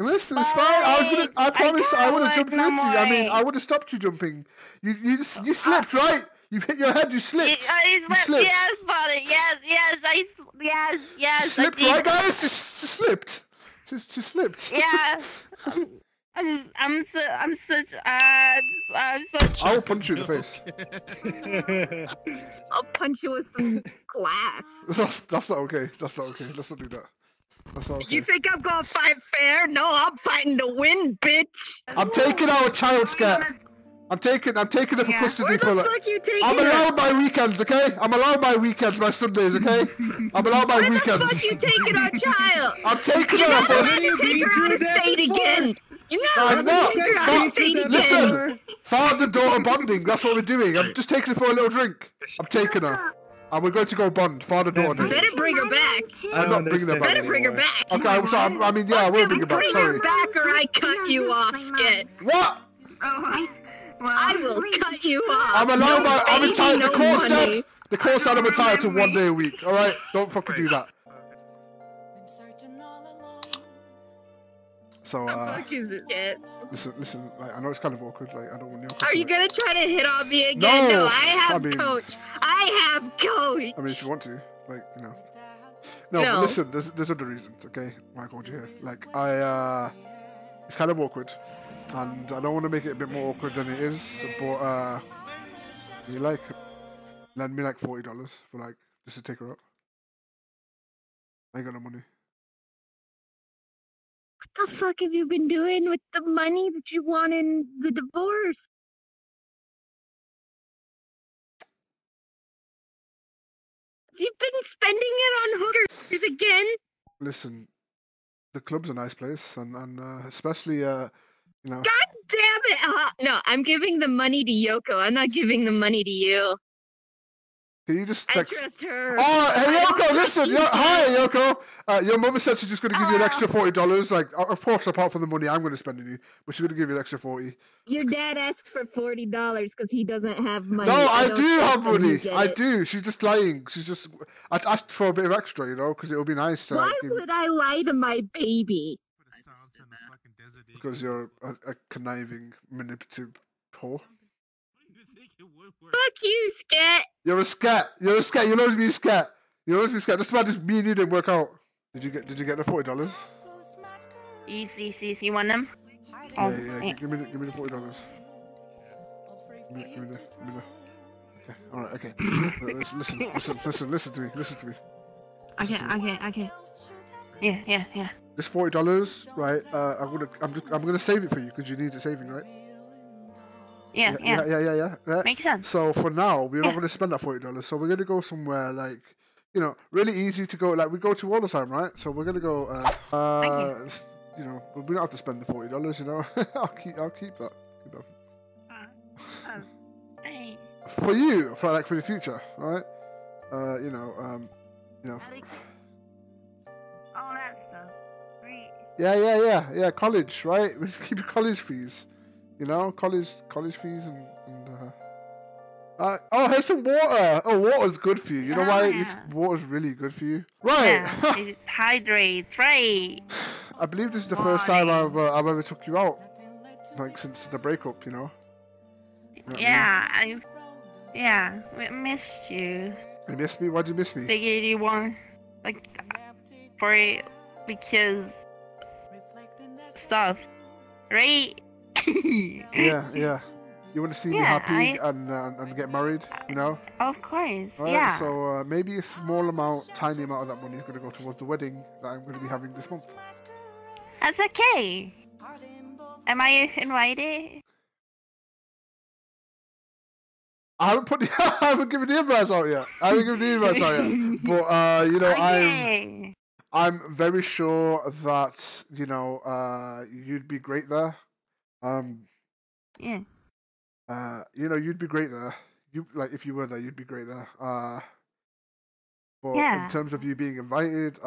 Listen, it's fine. I would have jumped into you. I mean, I would have stopped you jumping. You slipped, right? You hit your head. You slipped. You slipped. Yes, buddy. Yes. She slipped, right, guys? She slipped. She slipped. Yes. I'm so. I'll punch you in the face. I'll punch you with some glass. That's not okay. Let's not do that. That's not okay. You think I'm gonna fight fair? No, I'm fighting to win, bitch. I'm taking our child scat. I'm taking her for custody for that. I'm allowed my weekends, okay? I'm allowed my weekends, my Sundays, okay? I'm allowed my weekends. Where the fuck you taking our child? I'm taking her for that. You're not going to take her out of state again. I'm not. Listen, father-daughter bonding. That's what we're doing. I'm just taking her for a little drink. I'm taking her. And we're going to go bond, father-daughter. You better bring her back. I'm not bringing her back. Better bring her back. Okay, I'm sorry. I mean, yeah, I will bring her back. Sorry. Bring her back or I cut you off, kid. What? Oh, I will cut you off. I'm allowed by. I'm entitled. The court said I'm entitled to 1 day a week. All right, don't fucking do that. So listen. Like, I know it's kind of awkward. Like I don't want you. Are you gonna try to hit on me again? No, I have coach. I have coach. I mean, if you want to, like you know. No. But listen, there's other reasons. Okay, why I called you here. Like it's kind of awkward. And I don't want to make it a bit more awkward than it is, but you like lend me like $40 for like just to take her up. I ain't got no money. What the fuck have you been doing with the money that you won in the divorce? You've been spending it on hookers again. Listen, the club's a nice place, and especially no. God damn it! No, I'm giving the money to Yoko. I'm not giving the money to you. Can you just text? I trust her. Oh, hey Yoko, listen. Hi Yoko. Your mother said she's just going to give you an extra $40. Like, of course, apart from the money I'm going to spend on you, but she's going to give you an extra 40. Your dad asked for $40 because he doesn't have money. No, I do have money. I do. She's just lying. She's just. I asked for a bit of extra, you know, because it would be nice. Why would I lie to my baby? Because you're a conniving, manipulative whore. Fuck you, scat! You're a scat! You'll always be a scat! That's why just me and you didn't work out. Did you get the $40? Easy. You want them? Yeah. Give me the $40. Give me the. Okay, alright, okay. Listen to me. Okay. Yeah. This $40, right? I'm gonna save it for you because you need the saving, right? Yeah. Makes sense. So for now, we're not gonna spend that $40. So we're gonna go somewhere like, you know, really easy to go. Like we go to all the time, right? So we're gonna go. You know, we don't have to spend the $40. You know, I'll keep that. For you, for the future, all right? All that stuff. Yeah. College, right? We keep college fees, you know, college fees and oh, here's some water. Oh, water's good for you. You know why? Water's really good for you, right? Yeah, hydrates, right? I believe this is the first time I've ever took you out, like since the breakup, you know. I missed you. You missed me? Why'd you miss me? Big 81, like for it because. Stuff, right? yeah. You want to see me happy and get married, you know? Of course, right? So maybe a small amount, tiny amount of that money is going to go towards the wedding that I'm going to be having this month. That's okay. Am I invited? I haven't given the invites out yet. But you know, I'm very sure that, you know, you'd be great there. You know, you'd be great there. If you were there, you'd be great there. But in terms of you being invited,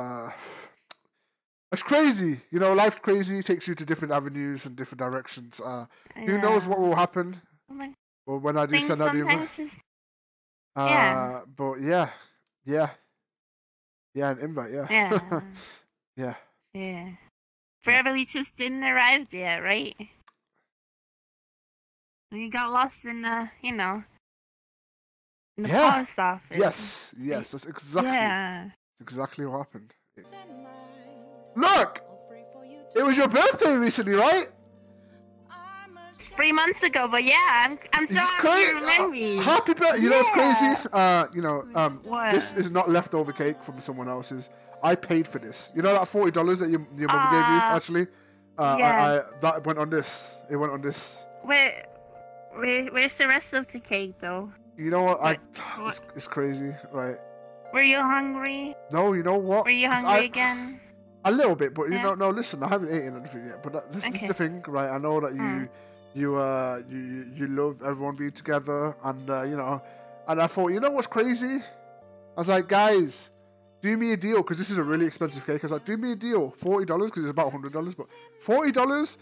it's crazy. You know, life's crazy. It takes you to different avenues and different directions. Who knows what will happen? Well, when I do send out the invite. An invite. Yeah. Beverly just didn't arrive yet, right? You got lost in the, you know, in the post office. Yes, yes, that's exactly, exactly what happened. Look! It was your birthday recently, right? 3 months ago, but yeah, I'm so happy. Happy birthday! You know what's crazy? You know, this is not leftover cake from someone else's. I paid for this. You know that $40 that your mother gave you? Actually, I that went on this. It went on this. Where's the rest of the cake, though? You know what? It's crazy, right? Were you hungry? No, you know what? Were you hungry again? A little bit, but you know, no. Listen, I haven't eaten anything yet. But that, this is the thing, right? I know that you love everyone being together, and you know, and I thought, you know what's crazy? I was like, guys, do me a deal, because this is a really expensive cake. I was like, do me a deal, $40, because it's about $100, but $40,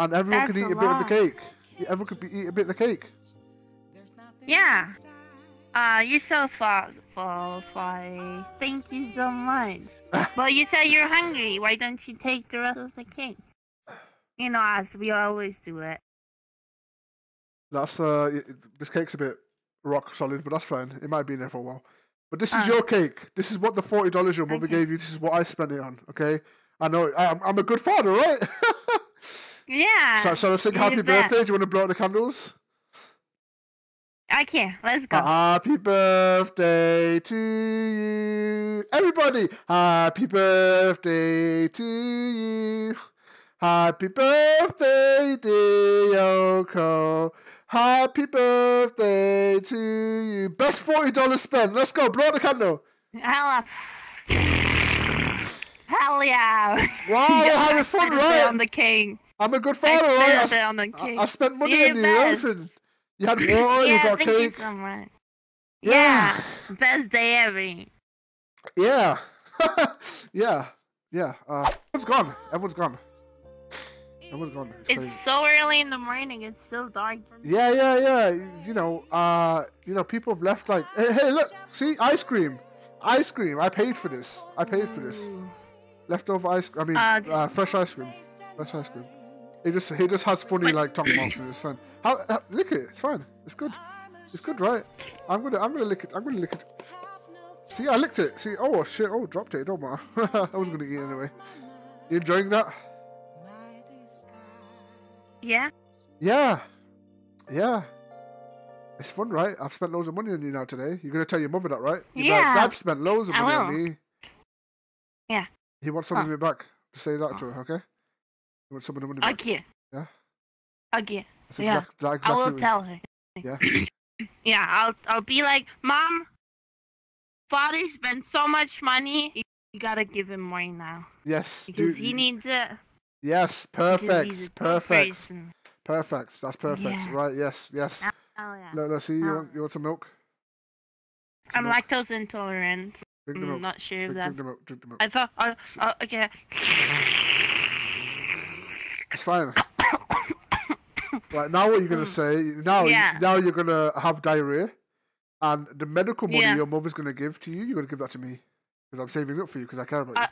and everyone can eat a bit of the cake. Everyone could eat a bit of the cake. Yeah. You're so thoughtful, Fly. Thank you so much. Well, you said you're hungry. Why don't you take the rest of the cake? You know us, we always do it. That's, this cake's a bit rock solid, but that's fine. It might be in there for a while. But this is your cake. This is what the $40 your mother gave you. This is what I spent it on, okay? I know, I'm a good father, right? Yeah. So, shall I sing happy birthday? Do you want to blow out the candles? I can. Let's go. Happy birthday to you. Everybody, happy birthday to you. Happy birthday, dear Yoko. Happy birthday to you. Best $40 spent. Let's go. Blow out the candle. Hell yeah. Wow, we're having fun, right? On the king. I'm a good father, right? I spent money on you, everything. You had water, you got cake. You so much. Yeah. Best day ever. Yeah. Yeah. Everyone's gone. Everyone's gone. It's crazy. So early in the morning. It's still dark. Yeah. You know, people have left like, hey, look, see, ice cream. Ice cream. I paid for this. Leftover ice cream. I mean, fresh ice cream. That's ice cream. He just has funny like tongue marks in his hand. How lick it? It's fine. It's good. It's good, right? I'm gonna lick it. See, I licked it. See, oh shit, oh dropped it. It don't matter. I was gonna eat it anyway. You enjoying that? Yeah. It's fun, right? I've spent loads of money on you now today. You're gonna tell your mother that, right? Like, Dad spent loads of money on me. Yeah. He wants some of it back. Just say that to her, okay? You want some of the money back? Okay. That's exactly I will tell her. Yeah, I'll be like, Mom, Father spent so much money. You gotta give him more now. Yes. Because he needs it. Yes, perfect. That's perfect. Yeah. Right, yes. No, see, you want some milk? I'm lactose intolerant. Drink the milk. I'm not sure of that. Drink the milk. I thought, okay. It's fine. Right, now what you're going to say, now you're going to have diarrhea, and the medical money your mother's going to give to you, you're going to give that to me, because I'm saving it up for you, because I care about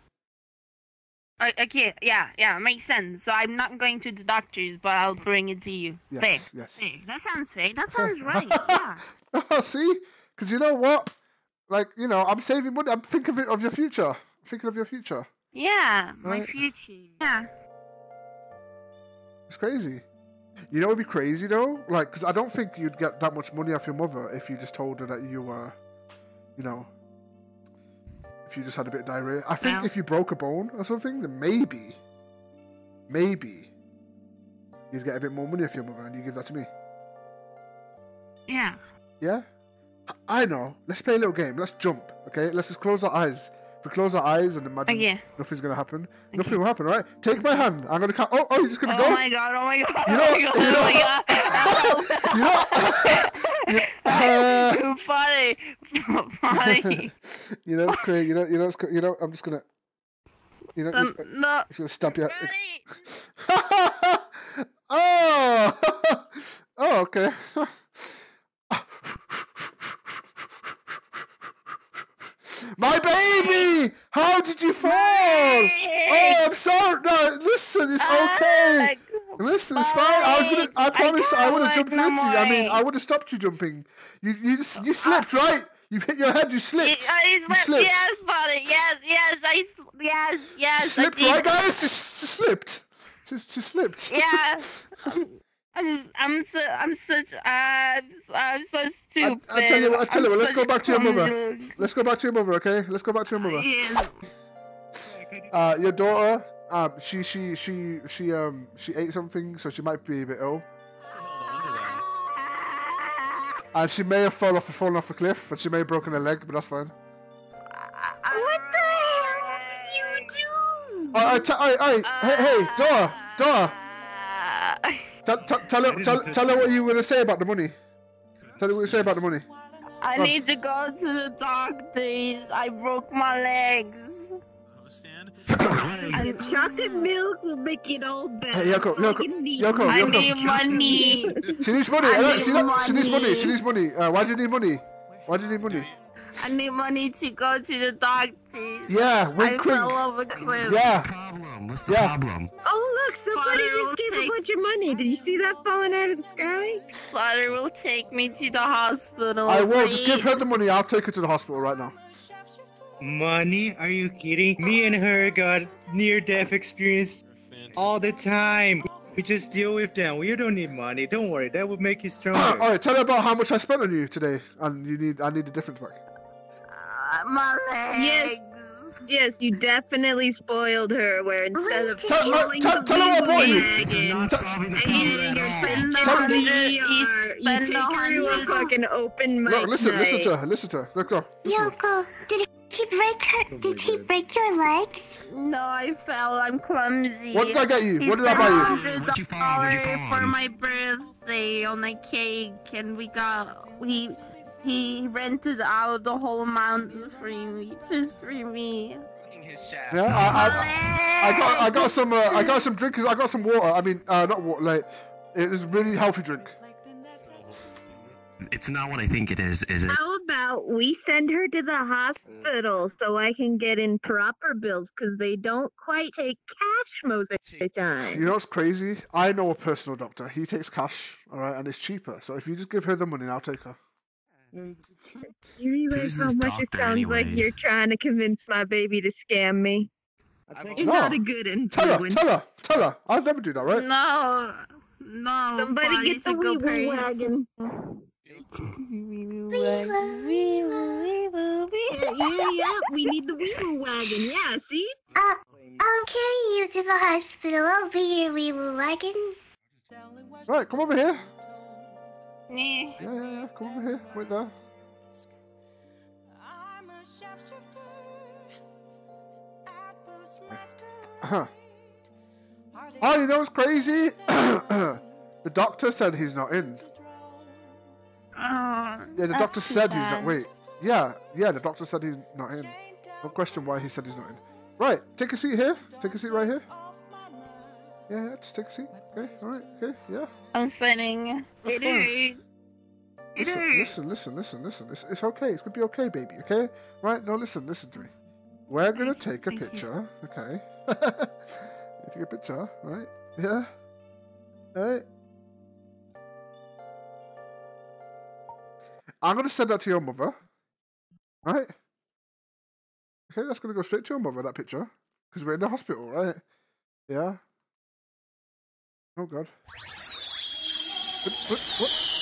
you. Okay, yeah, makes sense. So I'm not going to the doctor's, but I'll bring it to you. Yes. Hey, that sounds fair. That sounds right, See? Because you know what? Like, you know, I'm saving money. I'm thinking of your future. Yeah, right? My future. Yeah. It's crazy. You know, it'd be crazy though, like, because I don't think you'd get that much money off your mother if you just told her that you were, you know, if you just had a bit of diarrhea. I think if you broke a bone or something, then maybe you'd get a bit more money off your mother, and you give that to me. Yeah. I know. Let's play a little game. Let's jump. Okay. Let's just close our eyes. We close our eyes and imagine nothing's gonna happen. Okay. Nothing will happen, right? Take my hand. I'm gonna count. Oh, you're just gonna go. Oh my god! You know. Funny. You know, it's crazy. You know. I'm just gonna. You know. No. It's gonna stamp your. Oh. Okay. My baby! How did you fall? Oh, I'm sorry. No, okay. Like, listen, it's fine. I was gonna. I promise. I would have jumped into you. I mean, I would have stopped you jumping. You slipped, right? You hit your head. You slipped. You slipped. Yes, buddy. Yes. She slipped, right, guys? She slipped. She slipped. Yes. I'm so stupid. I tell you what. Let's go back to your mother. Let's go back to your mother, okay? Let's go back to your mother. Yes. Your daughter. She ate something, so she might be a bit ill. And she may have fallen off a cliff, and she may have broken her leg, but that's fine. What the hell did you do? Hey, Dora! Tell her what you were gonna say about the money. Tell her what you say about the money. I need to go to the doctors. I broke my legs. Chocolate milk will make it all better. Hey, Yoko. I need money. She needs money. She needs money. Why do you need money? Why do you need money? I need money to go to the doctor. Yeah, I fell off a cliff. Yeah. What's the problem? Oh, look, somebody just gave a bunch of money. Did you see that falling out of the sky? Father will take me to the hospital. I will. Just give her the money. I'll take her to the hospital right now. Money? Are you kidding? Me and her got near-death experience all the time. We just deal with them. You don't need money. Don't worry. That would make you stronger. Alright, tell her about how much I spent on you today. And I need the difference back. My legs. Yes, you definitely spoiled her. Where instead of tell her what I bought you. You spend the money. Like an open mic. Listen to her. Look. Yoko, did he break your legs? No, I fell. I'm clumsy. What did I get you? What did I buy you? $100 for my birthday on a cake, and he rented out the whole mountain for me, just for me. Yeah, I got some drink. I got some water. I mean, not water. Like, it was a really healthy drink. It's not what I think it is it? How about we send her to the hospital so I can get in proper bills, because they don't quite take cash most of the time. You know what's crazy? I know a personal doctor. He takes cash, all right, and it's cheaper. So if you just give her the money, I'll take her. You realize how much it sounds like you're trying to convince my baby to scam me? You're not a good influence. Tell her. I'll never do that, right? No. Somebody get the wee-woo wagon. Yeah, we need the wee-woo wagon. Yeah, see? I'll carry you to the hospital. I'll be your wee-woo wagon. Right, come over here. Yeah, come over here, wait there. Oh, you know what's crazy? The doctor said he's not in. Yeah, the doctor said he's not, wait. Yeah, the doctor said he's not in. No question why he said he's not in. Right, take a seat here, take a seat right here. Yeah, just take a seat. Okay, alright, okay, yeah. I'm sweating. Listen. It's okay. It's gonna be okay, baby, okay? Right? No, listen to me. We're gonna take a picture, okay? Take a picture, right? Yeah? Alright? I'm gonna send that to your mother. Right? Okay, that's gonna go straight to your mother, that picture. Because we're in the hospital, right? Yeah? Oh, God. What?